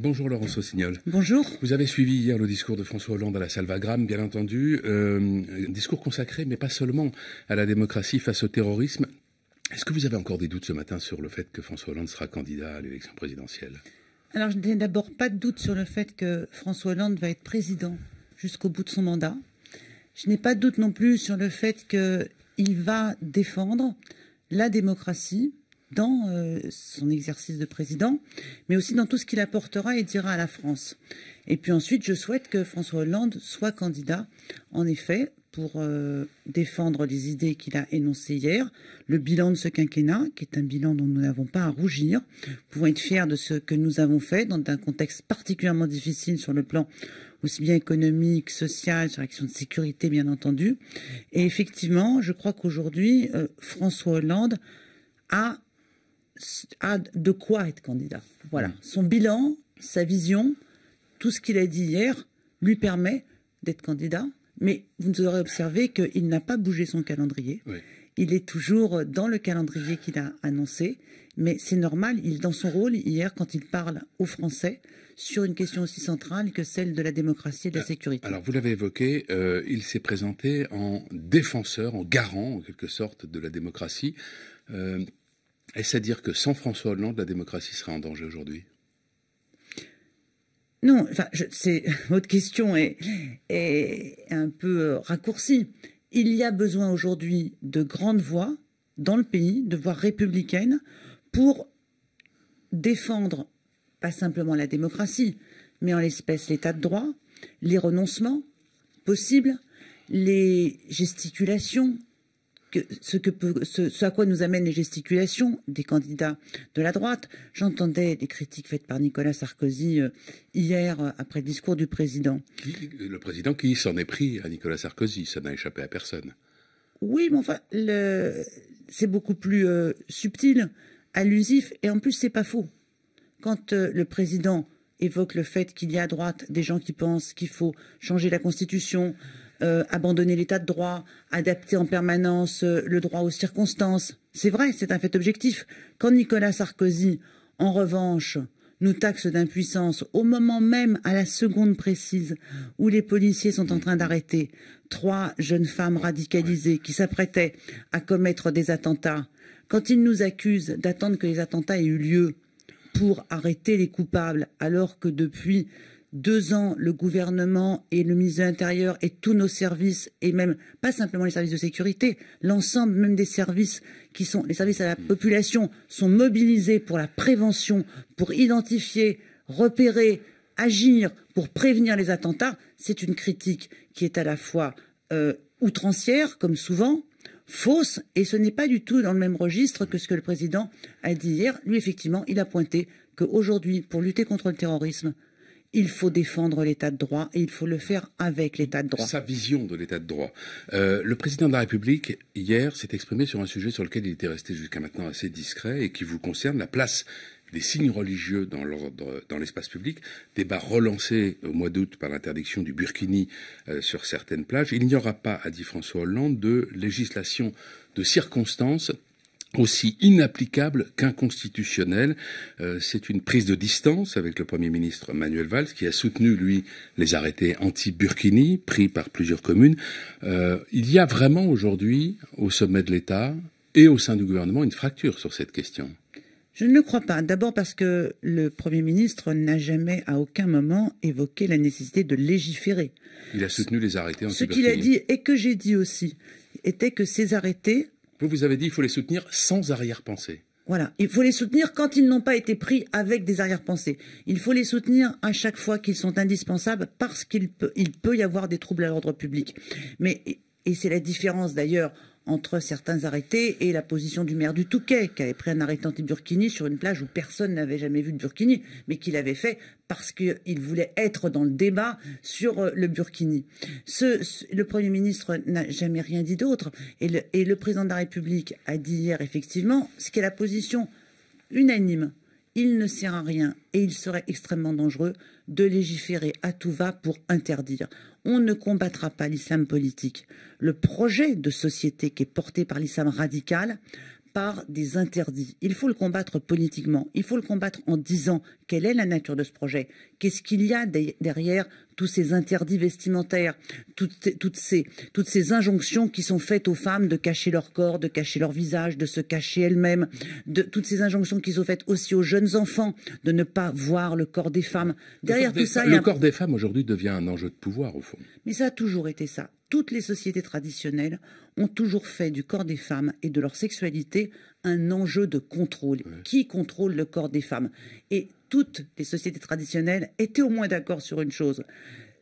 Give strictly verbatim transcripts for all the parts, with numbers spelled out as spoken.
Bonjour Laurence Rossignol. Bonjour. Vous avez suivi hier le discours de François Hollande à la Salva Gram, bien entendu. Euh, discours consacré, mais pas seulement à la démocratie face au terrorisme. Est-ce que vous avez encore des doutes ce matin sur le fait que François Hollande sera candidat à l'élection présidentielle? Alors, je n'ai d'abord pas de doute sur le fait que François Hollande va être président jusqu'au bout de son mandat. Je n'ai pas de doute non plus sur le fait qu'il va défendre la démocratie dans euh, son exercice de président, mais aussi dans tout ce qu'il apportera et dira à la France. Et puis ensuite, je souhaite que François Hollande soit candidat, en effet, pour euh, défendre les idées qu'il a énoncées hier, le bilan de ce quinquennat, qui est un bilan dont nous n'avons pas à rougir. Nous pouvons être fiers de ce que nous avons fait dans un contexte particulièrement difficile sur le plan aussi bien économique, social, sur l'action de sécurité, bien entendu. Et effectivement, je crois qu'aujourd'hui, euh, François Hollande a a de quoi être candidat. Voilà. Son bilan, sa vision, tout ce qu'il a dit hier lui permet d'être candidat. Mais vous aurez observé qu'il n'a pas bougé son calendrier. Oui. Il est toujours dans le calendrier qu'il a annoncé. Mais c'est normal, il est dans son rôle hier quand il parle aux Français sur une question aussi centrale que celle de la démocratie et de la sécurité. Alors vous l'avez évoqué, euh, il s'est présenté en défenseur, en garant en quelque sorte de la démocratie. Euh, Est-ce à dire que sans François Hollande, la démocratie sera en danger aujourd'hui? Non, enfin, je, votre question est, est un peu raccourcie. Il y a besoin aujourd'hui de grandes voix dans le pays, de voix républicaines, pour défendre pas simplement la démocratie, mais en l'espèce l'état de droit, les renoncements possibles, les gesticulations, Que ce, que peut, ce, ce à quoi nous amènent les gesticulations des candidats de la droite. J'entendais des critiques faites par Nicolas Sarkozy euh, hier euh, après le discours du président. Le président qui s'en est pris à Nicolas Sarkozy, ça n'a échappé à personne. Oui, mais enfin, c'est beaucoup plus euh, subtil, allusif, et en plus, c'est pas faux. Quand euh, le président évoque le fait qu'il y a à droite des gens qui pensent qu'il faut changer la Constitution, Euh, abandonner l'état de droit, adapter en permanence euh, le droit aux circonstances. C'est vrai, c'est un fait objectif. Quand Nicolas Sarkozy, en revanche, nous taxe d'impuissance au moment même, à la seconde précise, où les policiers sont en train d'arrêter trois jeunes femmes radicalisées qui s'apprêtaient à commettre des attentats, quand il nous accuse d'attendre que les attentats aient eu lieu pour arrêter les coupables, alors que depuis deux ans, le gouvernement et le ministre de l'Intérieur et tous nos services, et même pas simplement les services de sécurité, l'ensemble même des services qui sont les services à la population sont mobilisés pour la prévention, pour identifier, repérer, agir, pour prévenir les attentats. C'est une critique qui est à la fois euh, outrancière, comme souvent, fausse, et ce n'est pas du tout dans le même registre que ce que le président a dit hier. Lui, effectivement, il a pointé qu'aujourd'hui, pour lutter contre le terrorisme, il faut défendre l'état de droit et il faut le faire avec l'état de droit. Sa vision de l'état de droit. Euh, le président de la République, hier, s'est exprimé sur un sujet sur lequel il était resté jusqu'à maintenant assez discret et qui vous concerne, la place des signes religieux dans l'ordre, dans l'espace public. Débat relancé au mois d'août par l'interdiction du burkini euh, sur certaines plages. Il n'y aura pas, a dit François Hollande, de législation de circonstances aussi inapplicable qu'inconstitutionnel. Euh, c'est une prise de distance avec le Premier ministre Manuel Valls, qui a soutenu, lui, les arrêtés anti-Burkini, pris par plusieurs communes. Euh, il y a vraiment aujourd'hui, au sommet de l'État et au sein du gouvernement, une fracture sur cette question. Je ne le crois pas. D'abord parce que le Premier ministre n'a jamais, à aucun moment, évoqué la nécessité de légiférer. Il a soutenu les arrêtés anti-Burkini. Ce qu'il a dit, et que j'ai dit aussi, était que ces arrêtés... Vous, vous avez dit qu'il faut les soutenir sans arrière-pensée. Voilà. Il faut les soutenir quand ils n'ont pas été pris avec des arrière-pensées. Il faut les soutenir à chaque fois qu'ils sont indispensables parce qu'il peut, il peut y avoir des troubles à l'ordre public. Mais, et c'est la différence d'ailleurs entre certains arrêtés et la position du maire du Touquet, qui avait pris un arrêté anti-Burkini sur une plage où personne n'avait jamais vu de Burkini, mais qu'il avait fait parce qu'il voulait être dans le débat sur le Burkini. Ce, ce, le Premier ministre n'a jamais rien dit d'autre, et le, et le Président de la République a dit hier, effectivement, ce qui est la position unanime. Il ne sert à rien, et il serait extrêmement dangereux de légiférer à tout va pour interdire. On ne combattra pas l'islam politique. Le projet de société qui est porté par l'islam radical par des interdits. Il faut le combattre politiquement, il faut le combattre en disant quelle est la nature de ce projet, qu'est-ce qu'il y a derrière tous ces interdits vestimentaires, toutes, toutes, ces, toutes ces injonctions qui sont faites aux femmes de cacher leur corps, de cacher leur visage, de se cacher elles-mêmes, de toutes ces injonctions qui sont faites aussi aux jeunes enfants, de ne pas voir le corps des femmes. Derrière tout ça, le un... corps des femmes aujourd'hui devient un enjeu de pouvoir au fond. Mais ça a toujours été ça. Toutes les sociétés traditionnelles ont toujours fait du corps des femmes et de leur sexualité un enjeu de contrôle. Ouais. Qui contrôle le corps des femmes? Et toutes les sociétés traditionnelles étaient au moins d'accord sur une chose.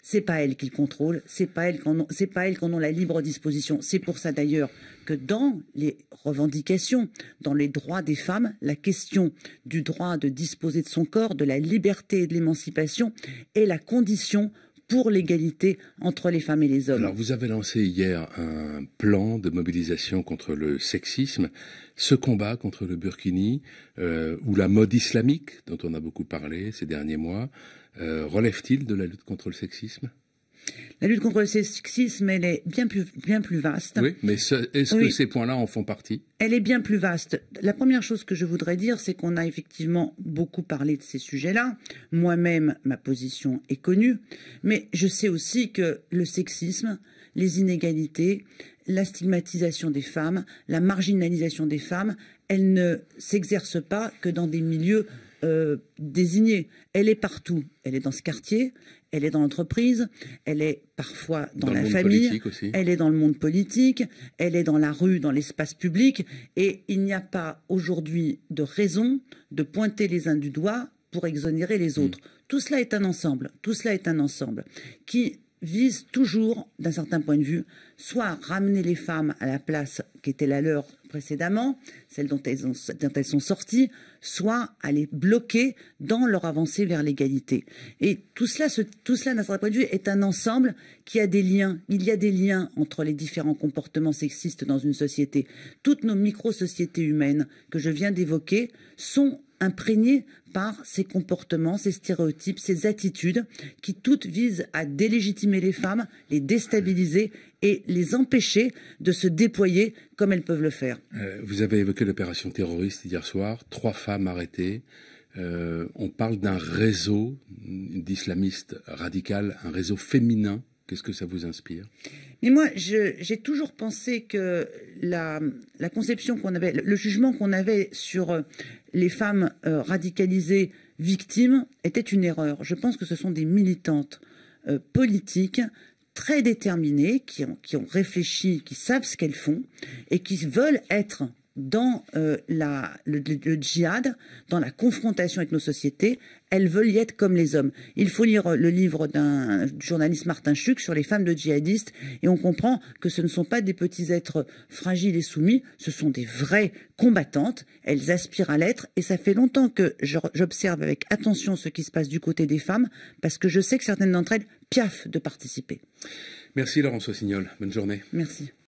C'est pas elles qui le contrôlent, c'est pas elles qui en ont, c'est pas elles qui en ont la libre disposition. C'est pour ça d'ailleurs que dans les revendications, dans les droits des femmes, la question du droit de disposer de son corps, de la liberté et de l'émancipation est la condition pour l'égalité entre les femmes et les hommes. Alors vous avez lancé hier un plan de mobilisation contre le sexisme. Ce combat contre le burkini euh, ou la mode islamique dont on a beaucoup parlé ces derniers mois, euh, relève-t-il de la lutte contre le sexisme ? La lutte contre le sexisme, elle est bien plus, bien plus vaste. Oui, mais ce, est-ce oui. que ces points-là en font partie? Elle est bien plus vaste. La première chose que je voudrais dire, c'est qu'on a effectivement beaucoup parlé de ces sujets-là. Moi-même, ma position est connue. Mais je sais aussi que le sexisme, les inégalités, la stigmatisation des femmes, la marginalisation des femmes, elles ne s'exercent pas que dans des milieux euh, désignés. Elle est partout. Elle est dans ce quartier. Elle est dans l'entreprise, elle est parfois dans, dans la famille, elle est dans le monde politique, elle est dans la rue, dans l'espace public. Et il n'y a pas aujourd'hui de raison de pointer les uns du doigt pour exonérer les autres. Mmh. Tout cela est un ensemble, tout cela est un ensemble qui vise toujours, d'un certain point de vue, soit à ramener les femmes à la place qui était la leur précédemment, celle dont elles, ont, dont elles sont sorties, soit à les bloquer dans leur avancée vers l'égalité. Et tout cela, ce, tout cela, d'un certain point de vue, est un ensemble qui a des liens. Il y a des liens entre les différents comportements sexistes dans une société. Toutes nos micro-sociétés humaines que je viens d'évoquer sont imprégnés par ces comportements, ces stéréotypes, ces attitudes qui toutes visent à délégitimer les femmes, les déstabiliser et les empêcher de se déployer comme elles peuvent le faire. Euh, vous avez évoqué l'opération terroriste hier soir, trois femmes arrêtées. Euh, on parle d'un réseau d'islamistes radicaux, un réseau féminin. Qu'est-ce que ça vous inspire? Mais moi, j'ai toujours pensé que la, la conception qu'on avait, le jugement qu'on avait sur les femmes euh, radicalisées victimes était une erreur. Je pense que ce sont des militantes euh, politiques très déterminées, qui ont, qui ont réfléchi, qui savent ce qu'elles font et qui veulent être dans euh, la, le, le djihad, dans la confrontation avec nos sociétés. Elles veulent y être comme les hommes. Il faut lire le livre d'un journaliste, Martin Schuck, sur les femmes de djihadistes, et on comprend que ce ne sont pas des petits êtres fragiles et soumis, ce sont des vraies combattantes, elles aspirent à l'être, et ça fait longtemps que j'observe avec attention ce qui se passe du côté des femmes, parce que je sais que certaines d'entre elles piaffent de participer. Merci Laurence Rossignol, bonne journée. Merci.